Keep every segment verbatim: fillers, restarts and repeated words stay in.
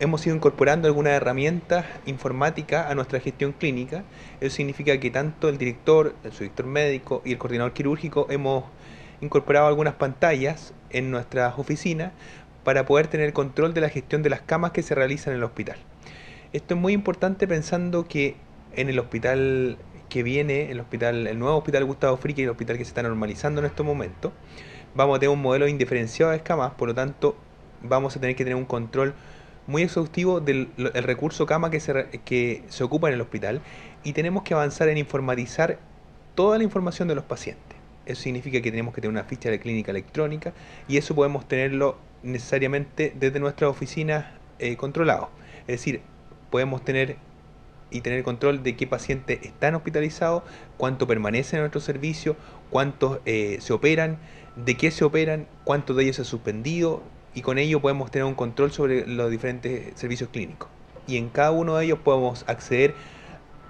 hemos ido incorporando algunas herramientas informáticas a nuestra gestión clínica. Eso significa que tanto el director, el subdirector médico y el coordinador quirúrgico hemos incorporado algunas pantallas en nuestras oficinas para poder tener control de la gestión de las camas que se realizan en el hospital. Esto es muy importante pensando que en el hospital que viene, el, hospital, el nuevo hospital Gustavo Fricke, el hospital que se está normalizando en estos momentos, vamos a tener un modelo indiferenciado de camas, por lo tanto vamos a tener que tener un control muy exhaustivo del el recurso cama que se, que se ocupa en el hospital, y tenemos que avanzar en informatizar toda la información de los pacientes. Eso significa que tenemos que tener una ficha de clínica electrónica, y eso podemos tenerlo necesariamente desde nuestras oficinas eh, controlado. Es decir, podemos tener y tener control de qué pacientes están hospitalizados, cuánto permanecen en nuestro servicio, cuántos eh, se operan, de qué se operan, cuántos de ellos se han suspendido, y con ello podemos tener un control sobre los diferentes servicios clínicos. Y en cada uno de ellos podemos acceder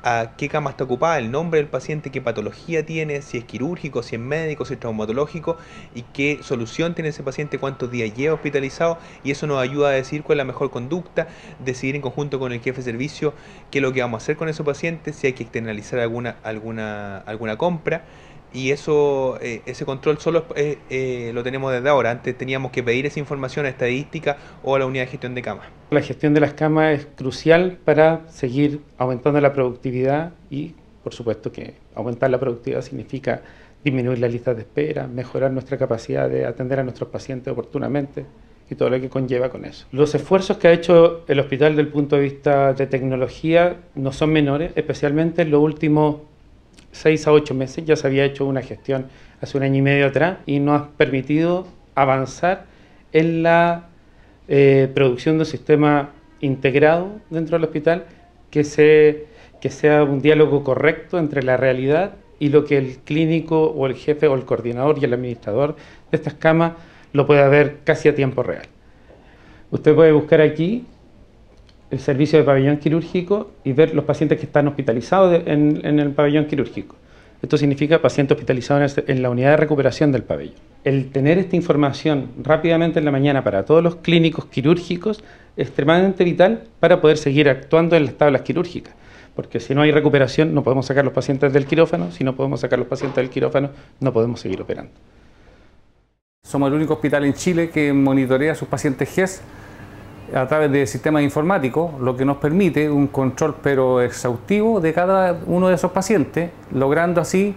a qué cama está ocupada, el nombre del paciente, qué patología tiene, si es quirúrgico, si es médico, si es traumatológico, y qué solución tiene ese paciente, cuántos días lleva hospitalizado, y eso nos ayuda a decir cuál es la mejor conducta, decidir en conjunto con el jefe de servicio qué es lo que vamos a hacer con ese paciente, si hay que externalizar alguna, alguna, alguna compra. Y eso, eh, ese control solo eh, eh, lo tenemos desde ahora. Antes teníamos que pedir esa información a estadística o a la unidad de gestión de camas. La gestión de las camas es crucial para seguir aumentando la productividad, y por supuesto que aumentar la productividad significa disminuir las listas de espera, mejorar nuestra capacidad de atender a nuestros pacientes oportunamente y todo lo que conlleva con eso. Los esfuerzos que ha hecho el hospital desde el punto de vista de tecnología no son menores, especialmente en los últimos seis a ocho meses. Ya se había hecho una gestión hace un año y medio atrás y nos ha permitido avanzar en la eh, producción de un sistema integrado dentro del hospital que, se, que sea un diálogo correcto entre la realidad y lo que el clínico o el jefe o el coordinador y el administrador de estas camas lo pueda ver casi a tiempo real. Usted puede buscar aquí el servicio de pabellón quirúrgico y ver los pacientes que están hospitalizados en, en el pabellón quirúrgico. Esto significa paciente hospitalizado en la unidad de recuperación del pabellón. El tener esta información rápidamente en la mañana para todos los clínicos quirúrgicos es extremadamente vital para poder seguir actuando en las tablas quirúrgicas, porque si no hay recuperación no podemos sacar los pacientes del quirófano, si no podemos sacar los pacientes del quirófano no podemos seguir operando. Somos el único hospital en Chile que monitorea a sus pacientes G E S a través de sistemas informáticos, lo que nos permite un control pero exhaustivo de cada uno de esos pacientes, logrando así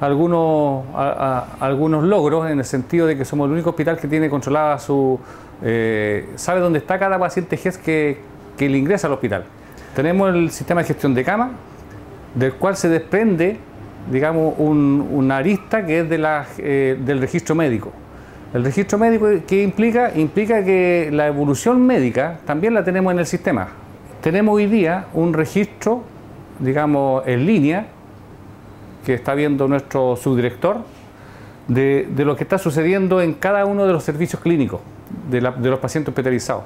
algunos, a, a, algunos logros, en el sentido de que somos el único hospital que tiene controlada su... Eh, sabe dónde está cada paciente G E S que, que le ingresa al hospital. Tenemos el sistema de gestión de cama, del cual se desprende, digamos, un, una arista que es de la, eh, del registro médico. El registro médico, ¿qué implica? Implica que la evolución médica también la tenemos en el sistema. Tenemos hoy día un registro, digamos, en línea, que está viendo nuestro subdirector, de, de lo que está sucediendo en cada uno de los servicios clínicos de, la, de los pacientes hospitalizados.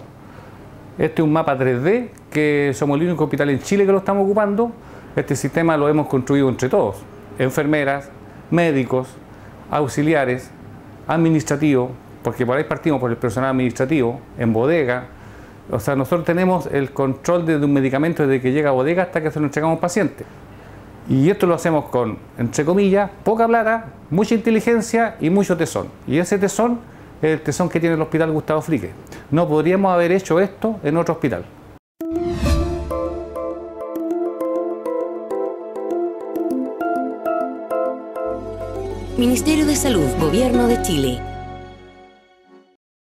Este es un mapa tres D, que somos el único hospital en Chile que lo estamos ocupando. Este sistema lo hemos construido entre todos, enfermeras, médicos, auxiliares, administrativo, porque por ahí partimos por el personal administrativo, en bodega. O sea, nosotros tenemos el control de un medicamento desde que llega a bodega hasta que se lo entregamos a un paciente. Y esto lo hacemos con, entre comillas, poca plata, mucha inteligencia y mucho tesón. Y ese tesón es el tesón que tiene el hospital Gustavo Fricke. No podríamos haber hecho esto en otro hospital. Ministerio de Salud, Gobierno de Chile.